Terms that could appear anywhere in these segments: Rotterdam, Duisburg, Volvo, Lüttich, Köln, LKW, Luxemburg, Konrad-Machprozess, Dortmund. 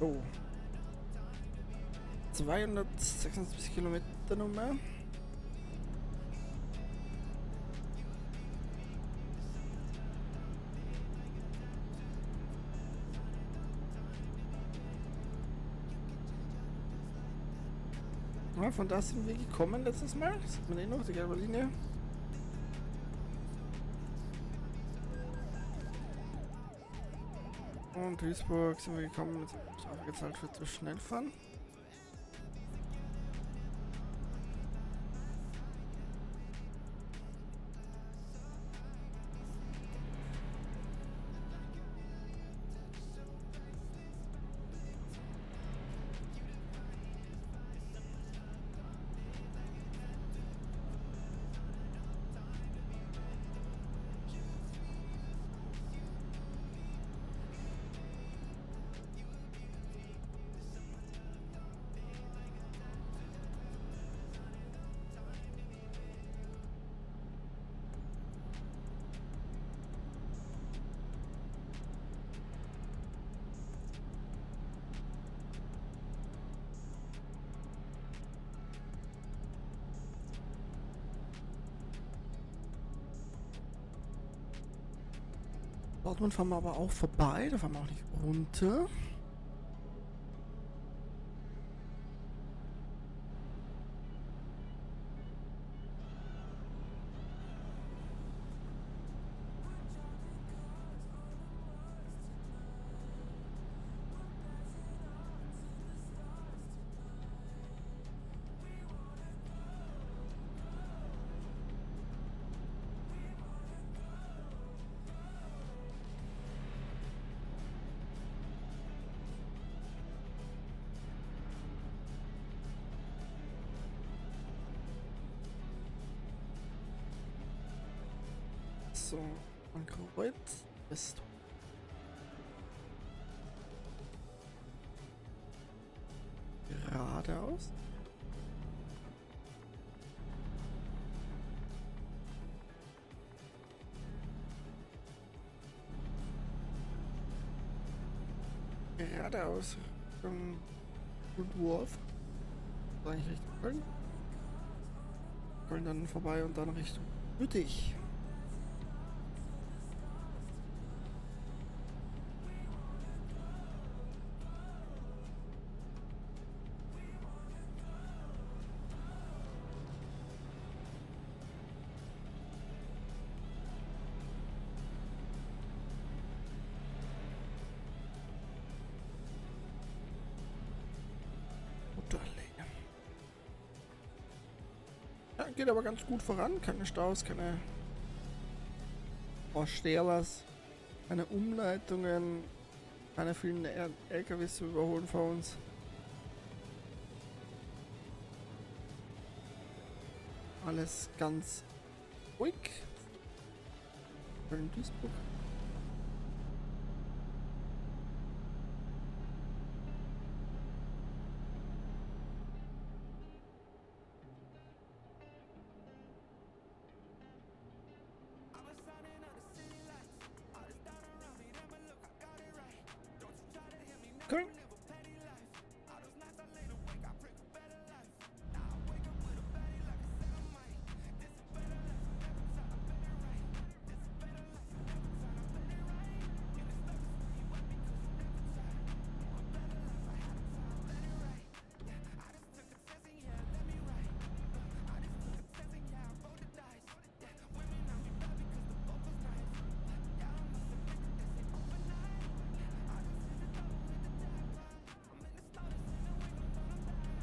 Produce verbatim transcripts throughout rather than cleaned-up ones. Oh. zweihundertsechsundzwanzig Kilometer nochmal. Ja, von da sind wir gekommen letztes Mal. Das sieht man eh noch, die gelbe Linie. Und Duisburg sind wir gekommen, jetzt haben wir gezahlt für zu schnell fahren. Dortmund fahren wir aber auch vorbei, da fahren wir auch nicht runter. So, ein Kreuz ist. Geradeaus. Geradeaus. Richtung Woodworth. Dann eigentlich Richtung Köln. Köln dann vorbei und dann Richtung Lüttich. Ja, geht aber ganz gut voran, keine Staus, keine Ausstellers, keine Umleitungen, keine vielen L K Ws zu überholen vor uns. Alles ganz ruhig. In Duisburg. Köln.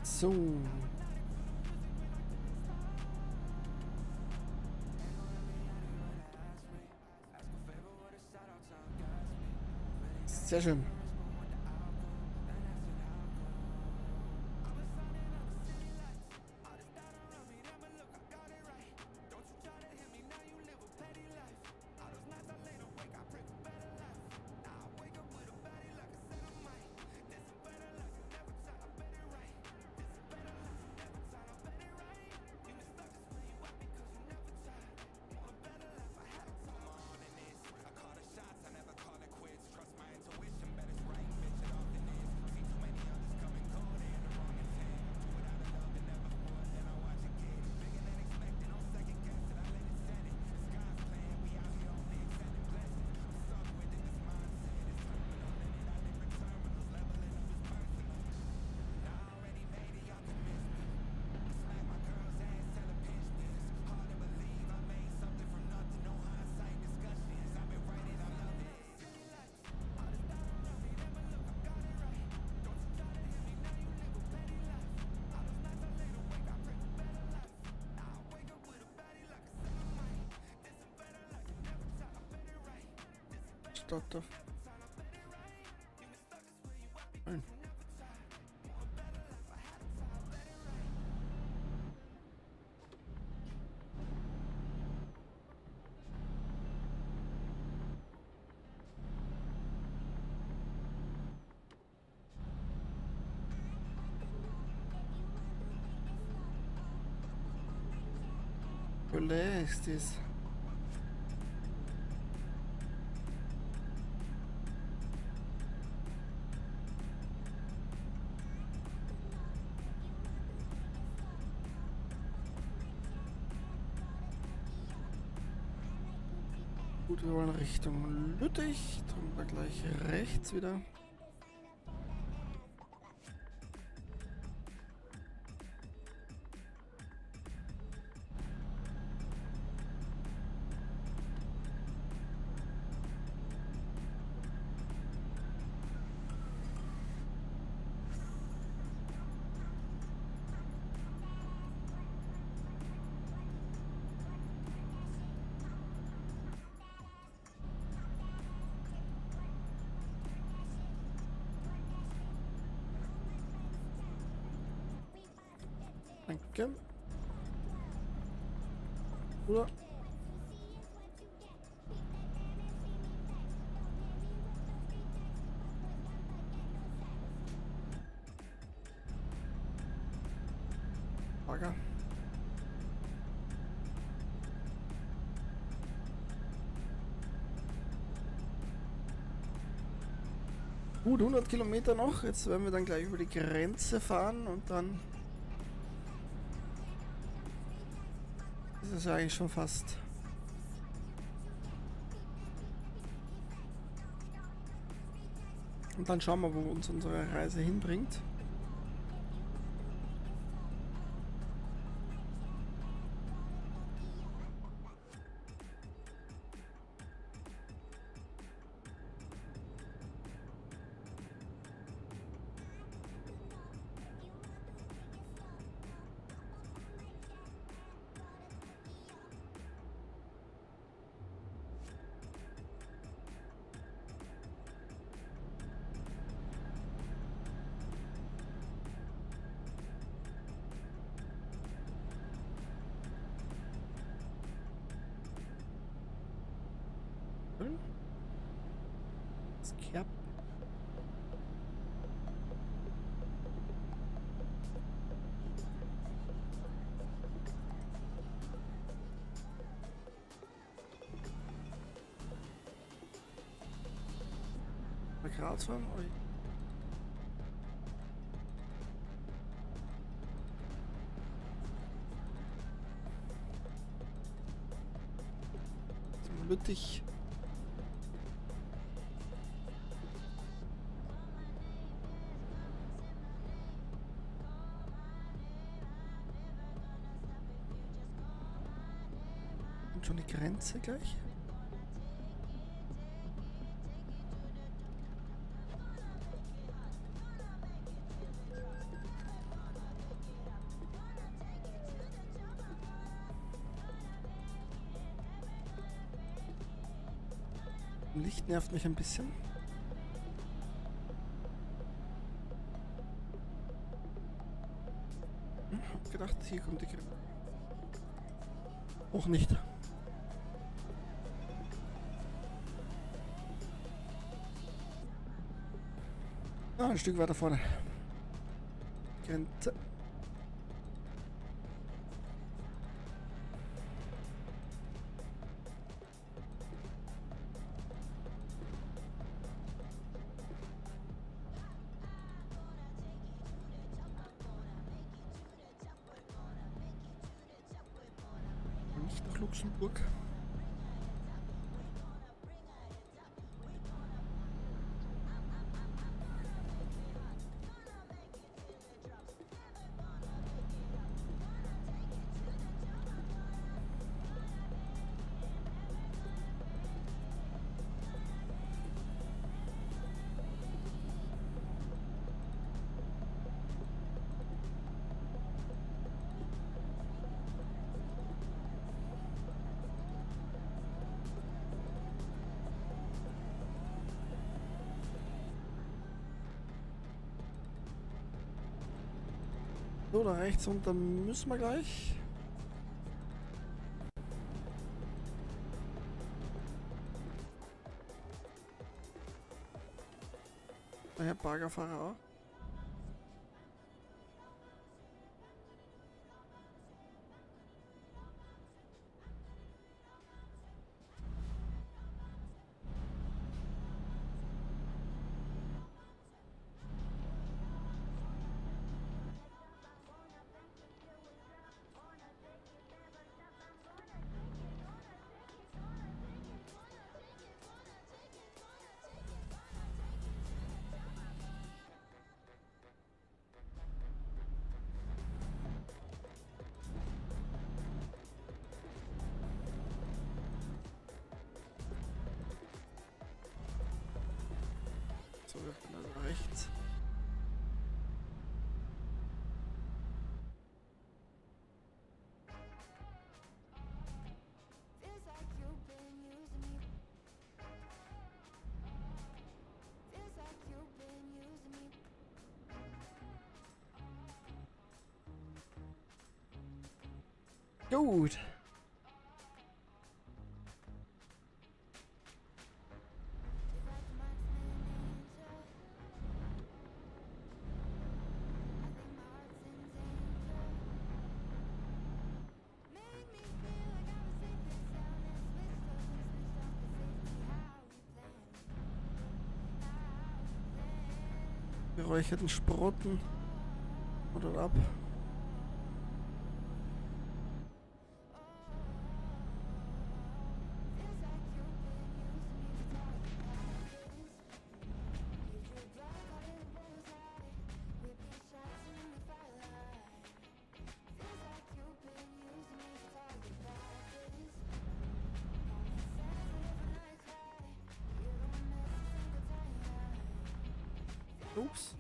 So. Sehr schön. Trust my intuition better. Stadt auf. Nein. Olé, este es. Gut, wir wollen Richtung Lüttich, dann wir gleich rechts wieder. Danke. Oder? Bagger. Gut, hundert Kilometer noch. Jetzt werden wir dann gleich über die Grenze fahren und dann... Das ist eigentlich schon fast. Und dann schauen wir, wo uns unsere Reise hinbringt. Das Kerb. Bei Graz fahren? Oi. Zum Lüttich. Schon die Grenze gleich. Licht nervt mich ein bisschen. Hm, hab gedacht, hier kommt die Grenze. Auch nicht. Ah, ein Stück weiter vorne. Grenze. Nicht nach Luxemburg. So, da rechts und dann müssen wir gleich. Herr Baggerfahrer. So, wir hatten dann rechts. Gut. Geräucherten Sprotten oder ab. Ups.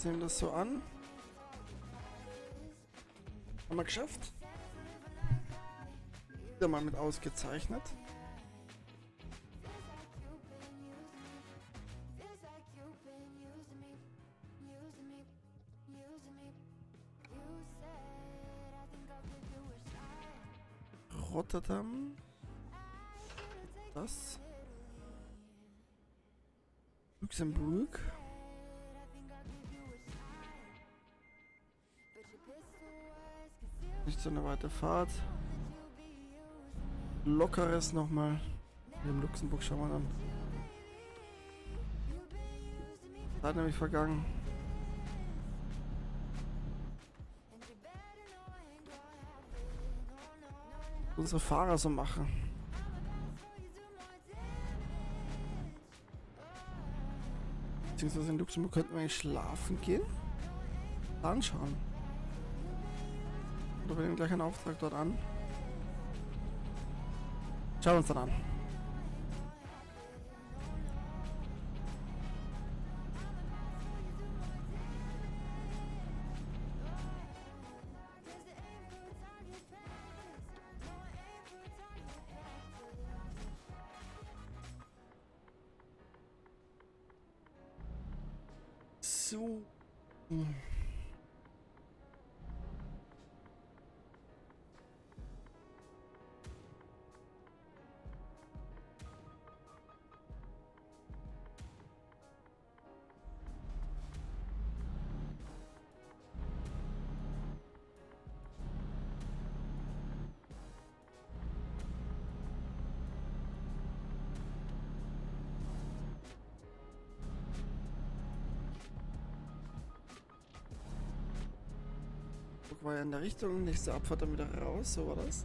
Jetzt nehmen wir das so an. Haben wir geschafft. Wieder mal mit ausgezeichnet. Rotterdam. Das. Luxemburg. Nicht so eine weite Fahrt. Lockeres nochmal. In Luxemburg schauen wir dann. Da hat nämlich vergangen. Unsere Fahrer so machen. Beziehungsweise in Luxemburg könnten wir eigentlich schlafen gehen. Anschauen. Wir nehmen gleich einen Auftrag dort an. Schauen wir uns dann an. So. Hm. War ja in der Richtung, nächste Abfahrt dann wieder raus, so war das.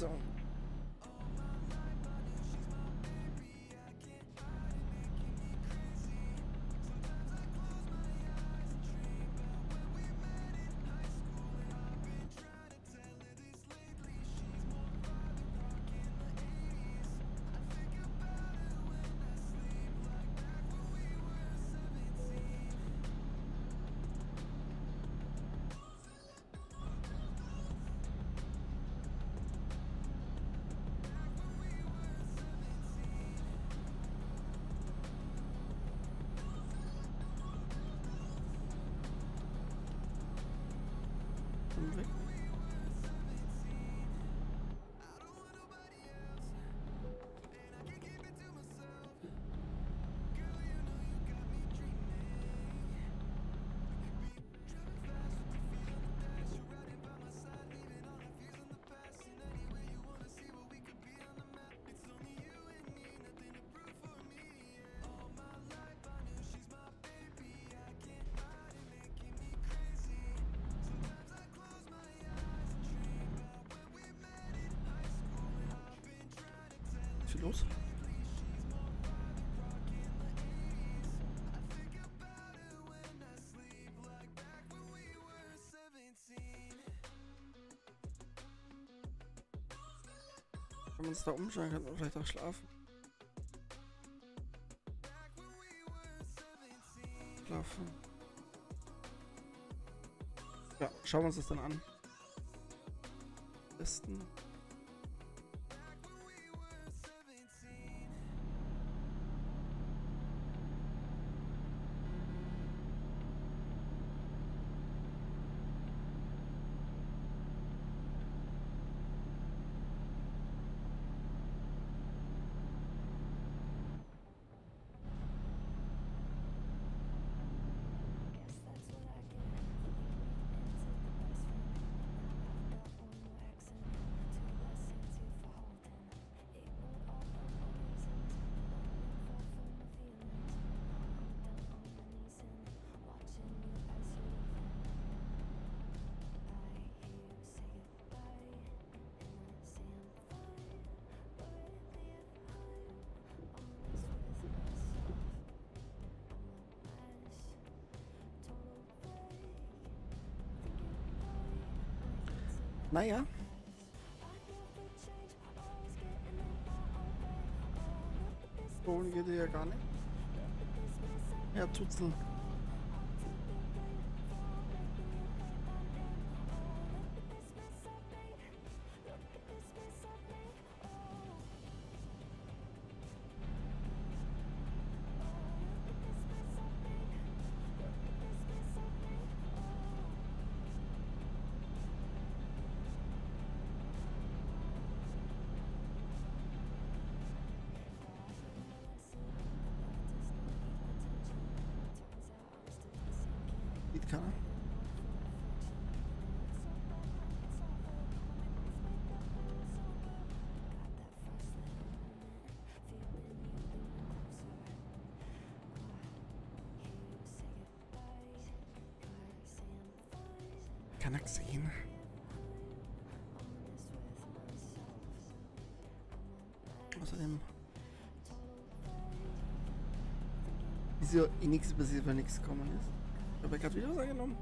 Kreuzung. Los. Wenn man es da umschauen kann, kann man vielleicht auch schlafen. Schlafen. Ja, schauen wir uns das dann an. Besten. Naja. Bohlen geht ja gar nicht. Ja, tut's nicht. Kann Kann ich sehen. Außerdem ist ja eh nichts passiert, weil nichts gekommen ist. Aber ich habe Videos angenommen.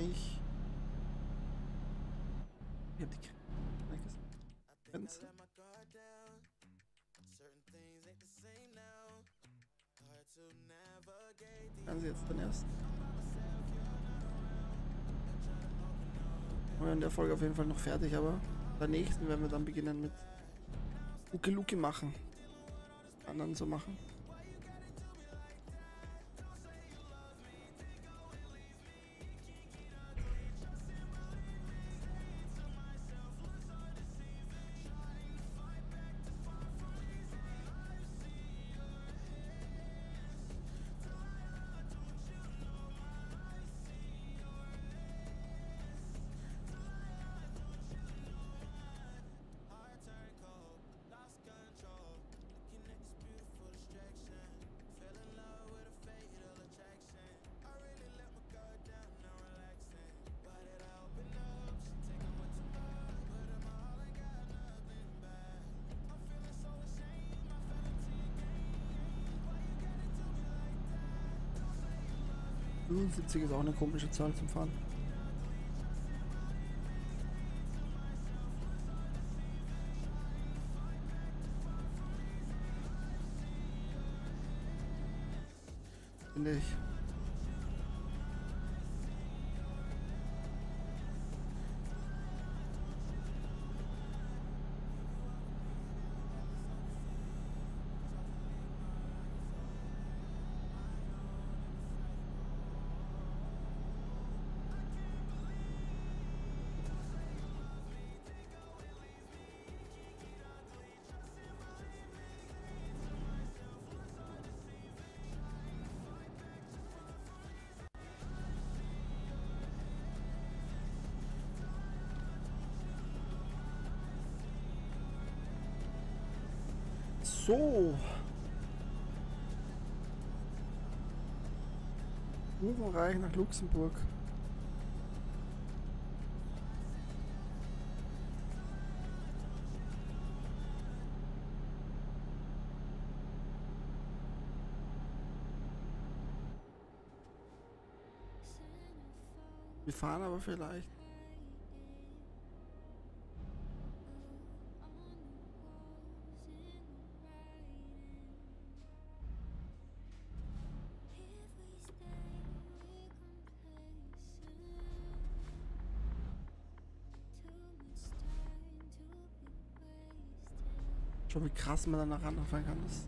Ich Girdik. Herkes. Kendisi. Also jetzt dann erst. Wir haben in der Folge auf jeden Fall noch fertig, aber bei der nächsten werden wir dann beginnen mit Uke-Luke machen. Anderen so machen. fünfundsiebzig ist auch eine komische Zahl zum Fahren. Finde ich. So. Urenreich nach Luxemburg. Wir fahren aber vielleicht. Schon wie krass man danach anfangen kann. Das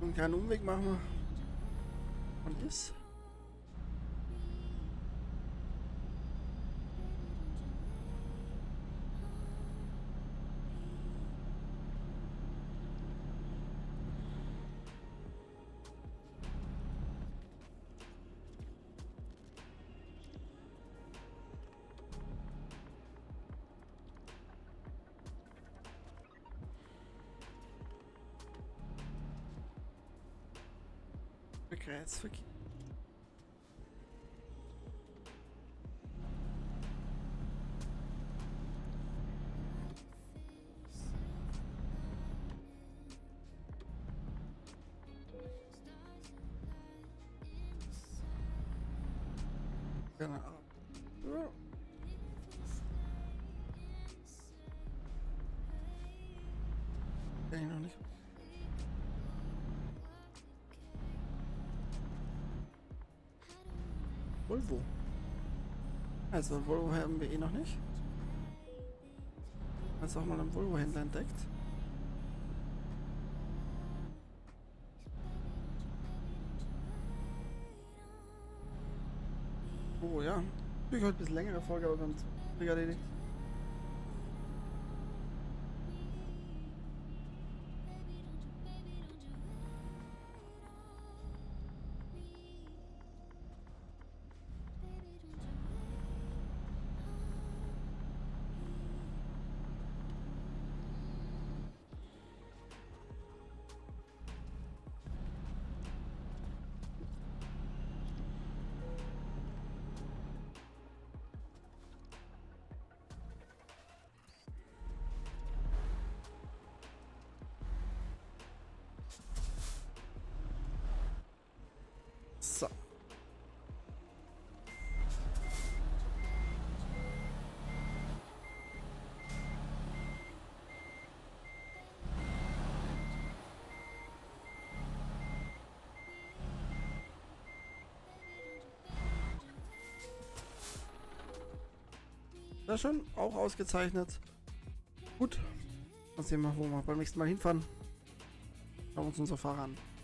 und keinen Umweg machen wir. Und ist. Kreuzverkehr. Genau. Ja. Kann ich noch nicht. Volvo. Also Volvo haben wir eh noch nicht. Hast auch mal einen Volvo-Händler entdeckt. Oh ja. Ich heute ein bisschen längere Folge, aber ganz mega erledigt. Das schon auch ausgezeichnet. Gut. Mal sehen, wo wir beim nächsten Mal hinfahren. Schauen wir uns unser Fahrer an.